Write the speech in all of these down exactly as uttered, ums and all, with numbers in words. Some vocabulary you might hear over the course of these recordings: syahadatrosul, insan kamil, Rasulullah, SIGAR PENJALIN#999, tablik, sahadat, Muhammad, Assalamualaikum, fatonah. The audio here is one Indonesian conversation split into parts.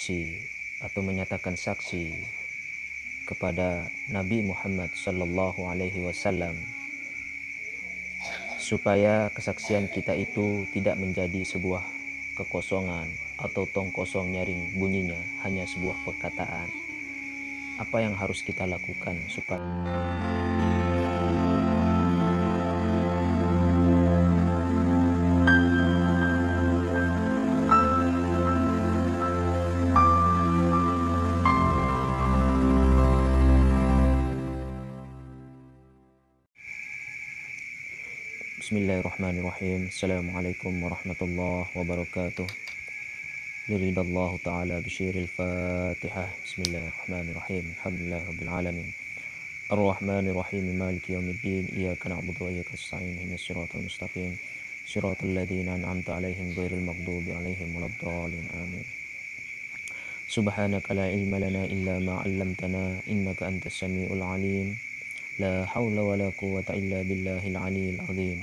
bersaksi atau menyatakan saksi kepada Nabi Muhammad sallallahu alaihi wasallam, supaya kesaksian kita itu tidak menjadi sebuah kekosongan atau tong kosong nyaring bunyinya hanya sebuah perkataan. Apa yang harus kita lakukan supaya Bismillahirrahmanirrahim. Assalamualaikum warahmatullahi wabarakatuh. Liridallahu ta'ala bisyiril fatihah. Bismillahirrahmanirrahim. Alhamdulillah rabbil alamin. Ar-Rahmanirrahim. Maliki yawmiddin. Iyyaka na'budu wa iyyaka nasta'in. Ihdinas siratal mustaqim. Siratal ladzina an'amta 'alaihim ghairil maghdubi 'alaihim waladdallin. Amin. Subhanaka la ilma lana illa ma 'allamtana innaka antas samiul 'alim. La hawla wa la quwwata illa billahil aliyil azim.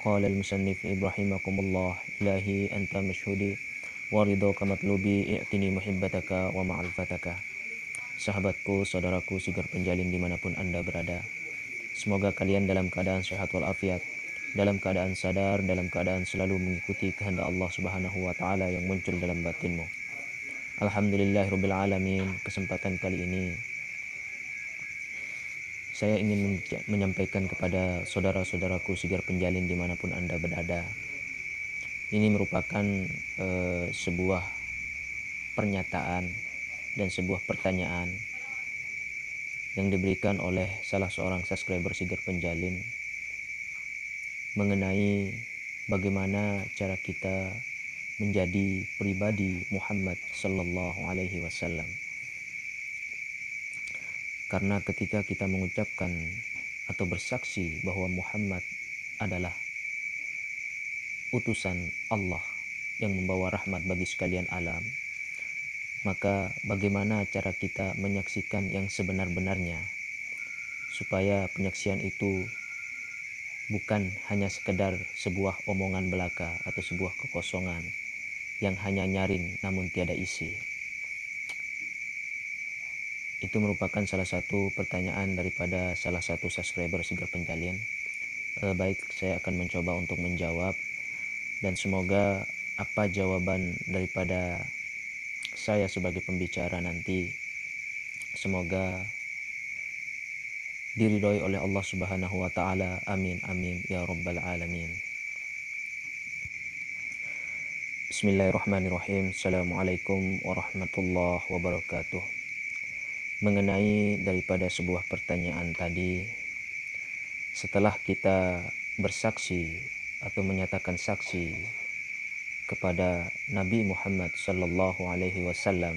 Qala al-musannif rahimakumullah, ilahi anta mashhudi wa ridhaka matlubi, i'tini muhibbataka wa ma'rifataka. Sahabatku, saudaraku sigar penjalin dimanapun anda berada, semoga kalian dalam keadaan sehat walafiat, dalam keadaan sadar, dalam keadaan selalu mengikuti kehendak Allah Subhanahu wa taala yang muncul dalam batinmu. Alhamdulillahirabbil alamin. Kesempatan kali ini saya ingin menyampaikan kepada saudara-saudaraku sigar penjalin dimanapun anda berada. Ini merupakan e, sebuah pernyataan dan sebuah pertanyaan yang diberikan oleh salah seorang subscriber sigar penjalin mengenai bagaimana cara kita menjadi pribadi Muhammad sallallahu alaihi wasallam. Karena ketika kita mengucapkan atau bersaksi bahwa Muhammad adalah utusan Allah yang membawa rahmat bagi sekalian alam, maka bagaimana cara kita menyaksikan yang sebenar-benarnya, supaya penyaksian itu bukan hanya sekedar sebuah omongan belaka atau sebuah kekosongan yang hanya nyaring namun tiada isi. Itu merupakan salah satu pertanyaan daripada salah satu subscriber sigar penjalin. E, baik, saya akan mencoba untuk menjawab, dan semoga apa jawaban daripada saya sebagai pembicara nanti semoga diridhoi oleh Allah Subhanahu wa taala. Amin amin ya rabbal alamin. Bismillahirrahmanirrahim. Assalamualaikum warahmatullahi wabarakatuh. Mengenai daripada sebuah pertanyaan tadi, setelah kita bersaksi atau menyatakan saksi kepada Nabi Muhammad sallallahu alaihi wasallam,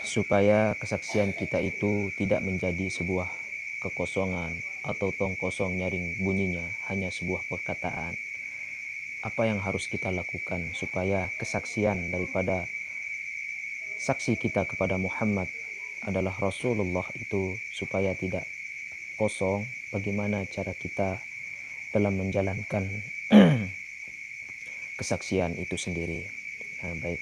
supaya kesaksian kita itu tidak menjadi sebuah kekosongan atau tong kosong nyaring bunyinya hanya sebuah perkataan. Apa yang harus kita lakukan supaya kesaksian daripada saksi kita kepada Muhammad adalah Rasulullah itu supaya tidak kosong? Bagaimana cara kita dalam menjalankan kesaksian itu sendiri? Nah, baik,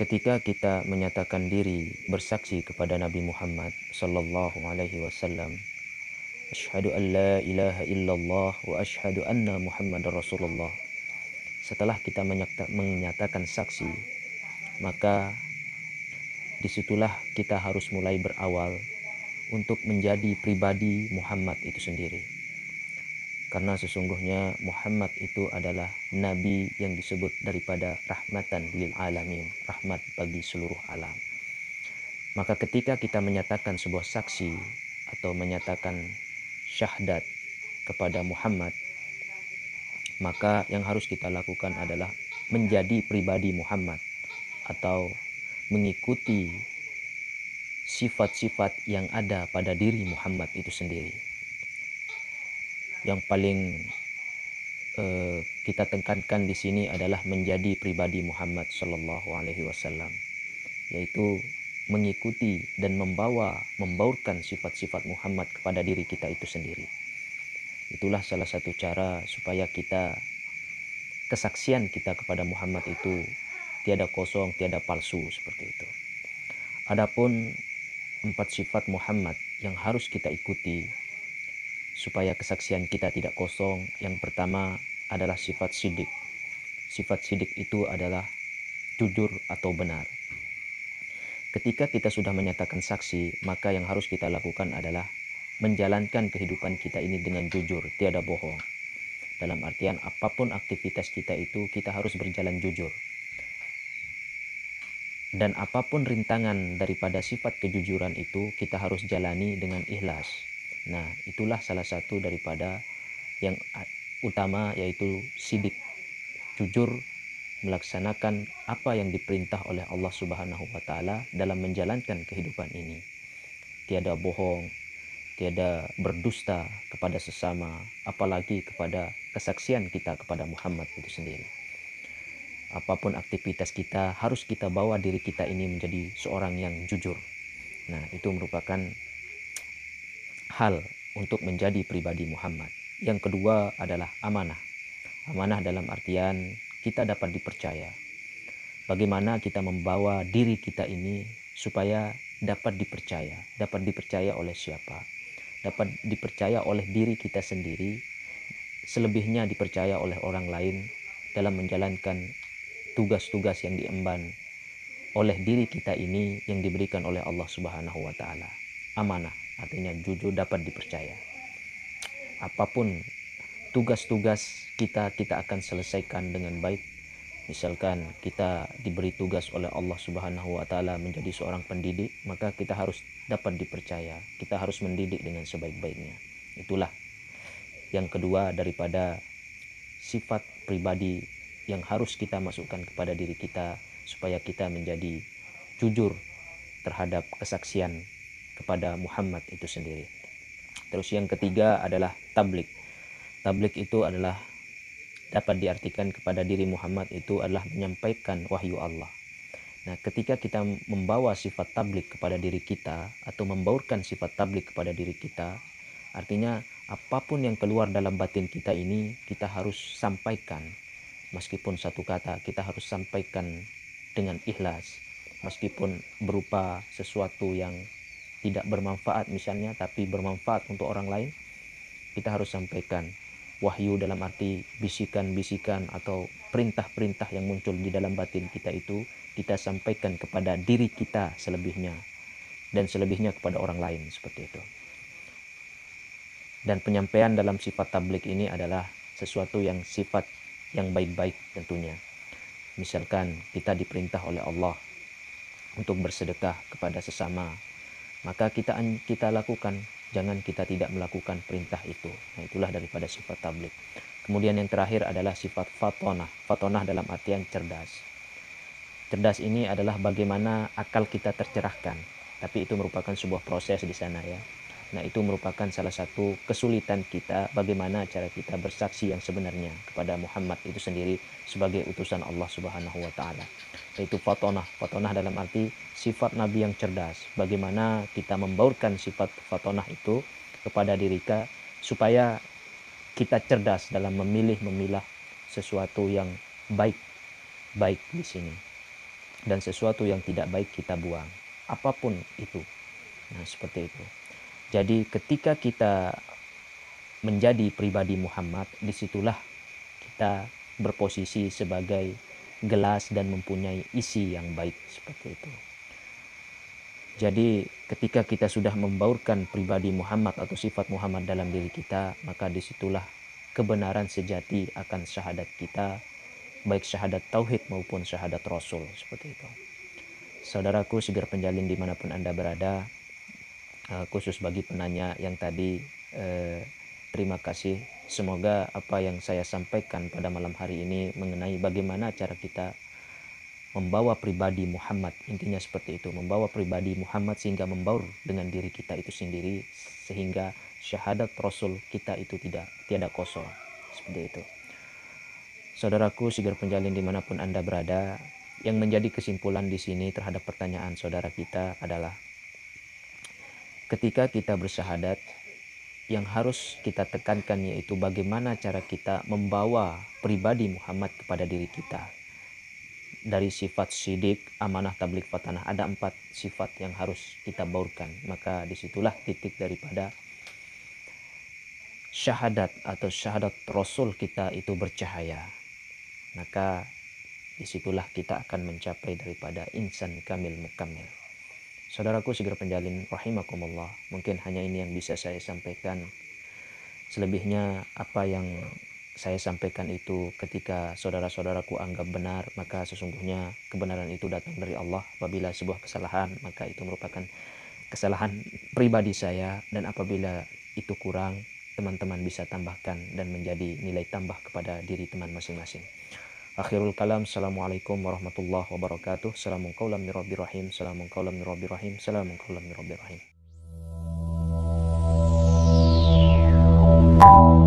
ketika kita menyatakan diri bersaksi kepada Nabi Muhammad sallallahu alaihi wasallam, asyhadu an la ilaha illallah wa asyhadu anna muhammadar rasulullah, setelah kita menyatakan saksi, maka disitulah kita harus mulai berawal untuk menjadi pribadi Muhammad itu sendiri. Karena sesungguhnya Muhammad itu adalah Nabi yang disebut daripada rahmatan lil alamin, rahmat bagi seluruh alam. Maka ketika kita menyatakan sebuah saksi atau menyatakan syahadat kepada Muhammad, maka yang harus kita lakukan adalah menjadi pribadi Muhammad, atau mengikuti sifat-sifat yang ada pada diri Muhammad itu sendiri. Yang paling eh, kita tekankan di sini adalah menjadi pribadi Muhammad sallallahu alaihi wasallam, yaitu mengikuti dan membawa membaurkan sifat-sifat Muhammad kepada diri kita itu sendiri. Itulah salah satu cara supaya kita kesaksian kita kepada Muhammad itu tiada kosong, tiada palsu, seperti itu. Adapun empat sifat Muhammad yang harus kita ikuti supaya kesaksian kita tidak kosong, yang pertama adalah sifat sidik. Sifat sidik itu adalah jujur atau benar. Ketika kita sudah menyatakan saksi, maka yang harus kita lakukan adalah menjalankan kehidupan kita ini dengan jujur, tiada bohong. Dalam artian apapun aktivitas kita itu, kita harus berjalan jujur. Dan apapun rintangan daripada sifat kejujuran itu, kita harus jalani dengan ikhlas. Nah, itulah salah satu daripada yang utama, yaitu sidik. Jujur melaksanakan apa yang diperintah oleh Allah Subhanahu wa Ta'ala dalam menjalankan kehidupan ini. Tiada bohong, tiada berdusta kepada sesama, apalagi kepada kesaksian kita kepada Muhammad itu sendiri. Apapun aktivitas kita, harus kita bawa diri kita ini menjadi seorang yang jujur. Nah, itu merupakan hal untuk menjadi pribadi Muhammad. Yang kedua adalah amanah. Amanah dalam artian kita dapat dipercaya. Bagaimana kita membawa diri kita ini supaya dapat dipercaya. Dapat dipercaya oleh siapa? Dapat dipercaya oleh diri kita sendiri. Selebihnya dipercaya oleh orang lain dalam menjalankan tugas-tugas yang diemban oleh diri kita ini yang diberikan oleh Allah Subhanahu wa Ta'ala. Amanah artinya jujur, dapat dipercaya. Apapun tugas-tugas kita, kita akan selesaikan dengan baik. Misalkan kita diberi tugas oleh Allah Subhanahu wa Ta'ala menjadi seorang pendidik, maka kita harus dapat dipercaya, kita harus mendidik dengan sebaik-baiknya. Itulah yang kedua daripada sifat pribadi yang harus kita masukkan kepada diri kita supaya kita menjadi jujur terhadap kesaksian kepada Muhammad itu sendiri. Terus yang ketiga adalah tablik. Tablik itu adalah dapat diartikan kepada diri Muhammad itu adalah menyampaikan wahyu Allah. Nah, ketika kita membawa sifat tablik kepada diri kita atau membaurkan sifat tablik kepada diri kita, artinya apapun yang keluar dalam batin kita ini kita harus sampaikan. Meskipun satu kata, kita harus sampaikan dengan ikhlas. Meskipun berupa sesuatu yang tidak bermanfaat misalnya, tapi bermanfaat untuk orang lain, kita harus sampaikan. Wahyu dalam arti bisikan-bisikan atau perintah-perintah yang muncul di dalam batin kita itu, kita sampaikan kepada diri kita selebihnya. Dan selebihnya kepada orang lain, seperti itu. Dan penyampaian dalam sifat tablik ini adalah sesuatu yang sifat yang baik-baik tentunya. Misalkan kita diperintah oleh Allah untuk bersedekah kepada sesama, maka kita kita lakukan, jangan kita tidak melakukan perintah itu. Nah, itulah daripada sifat tablik. Kemudian yang terakhir adalah sifat fatonah. Fatonah dalam artian cerdas. Cerdas ini adalah bagaimana akal kita tercerahkan, tapi itu merupakan sebuah proses di sana ya. Nah, itu merupakan salah satu kesulitan kita, bagaimana cara kita bersaksi yang sebenarnya kepada Muhammad itu sendiri sebagai utusan Allah Subhanahu wa Ta'ala. Yaitu fatonah. Fatonah dalam arti sifat Nabi yang cerdas. Bagaimana kita membaurkan sifat fatonah itu kepada diri kita supaya kita cerdas dalam memilih-memilah sesuatu yang baik-baik di sini. Dan sesuatu yang tidak baik kita buang. Apapun itu. Nah, seperti itu. Jadi ketika kita menjadi pribadi Muhammad, disitulah kita berposisi sebagai gelas dan mempunyai isi yang baik, seperti itu. Jadi ketika kita sudah membaurkan pribadi Muhammad atau sifat Muhammad dalam diri kita, maka disitulah kebenaran sejati akan syahadat kita, baik syahadat tauhid maupun syahadat rasul, seperti itu. Saudaraku sigar penjalin dimanapun Anda berada, khusus bagi penanya yang tadi, eh, terima kasih. Semoga apa yang saya sampaikan pada malam hari ini mengenai bagaimana cara kita membawa pribadi Muhammad, intinya seperti itu, membawa pribadi Muhammad sehingga membaur dengan diri kita itu sendiri, sehingga syahadat rasul kita itu tidak tiada kosong, seperti itu. Saudaraku sigar penjalin dimanapun Anda berada, yang menjadi kesimpulan di sini terhadap pertanyaan saudara kita adalah, ketika kita bersyahadat, yang harus kita tekankan yaitu bagaimana cara kita membawa pribadi Muhammad kepada diri kita. dari sifat sidik, amanah, tablik, fatanah. Ada empat sifat yang harus kita baurkan. Maka disitulah titik daripada syahadat atau syahadat Rasul kita itu bercahaya. Maka disitulah kita akan mencapai daripada insan kamil mukamil. Saudaraku sigar penjalin rahimakumullah, mungkin hanya ini yang bisa saya sampaikan. Selebihnya apa yang saya sampaikan itu ketika saudara-saudaraku anggap benar, maka sesungguhnya kebenaran itu datang dari Allah. Apabila sebuah kesalahan, maka itu merupakan kesalahan pribadi saya, dan apabila itu kurang, teman-teman bisa tambahkan dan menjadi nilai tambah kepada diri teman masing-masing. Akhirul kalam. Assalamualaikum warahmatullahi wabarakatuh. Salamun qaulam min rabbir rahim. Salamun qaulam min rabbir rahim. Salamun qaulam min rabbir rahim.